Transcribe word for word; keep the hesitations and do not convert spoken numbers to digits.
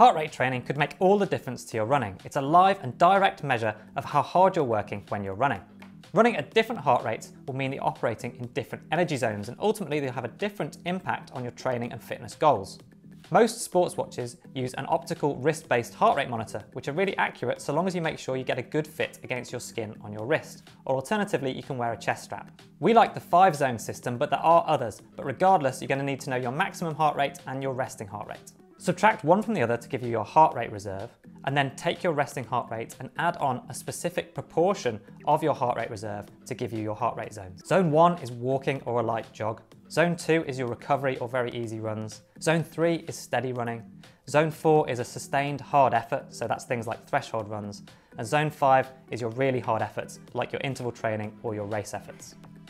Heart rate training could make all the difference to your running. It's a live and direct measure of how hard you're working when you're running. Running at different heart rates will mean that you're operating in different energy zones, and ultimately they'll have a different impact on your training and fitness goals. Most sports watches use an optical wrist-based heart rate monitor, which are really accurate so long as you make sure you get a good fit against your skin on your wrist, or alternatively you can wear a chest strap. We like the five-zone system, but there are others, but regardless you're going to need to know your maximum heart rate and your resting heart rate. Subtract one from the other to give you your heart rate reserve, and then take your resting heart rate and add on a specific proportion of your heart rate reserve to give you your heart rate zones. Zone one is walking or a light jog. Zone two is your recovery or very easy runs. Zone three is steady running. Zone four is a sustained hard effort, so that's things like threshold runs. And zone five is your really hard efforts, like your interval training or your race efforts.